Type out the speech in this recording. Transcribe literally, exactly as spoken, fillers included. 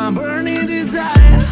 my burning desire.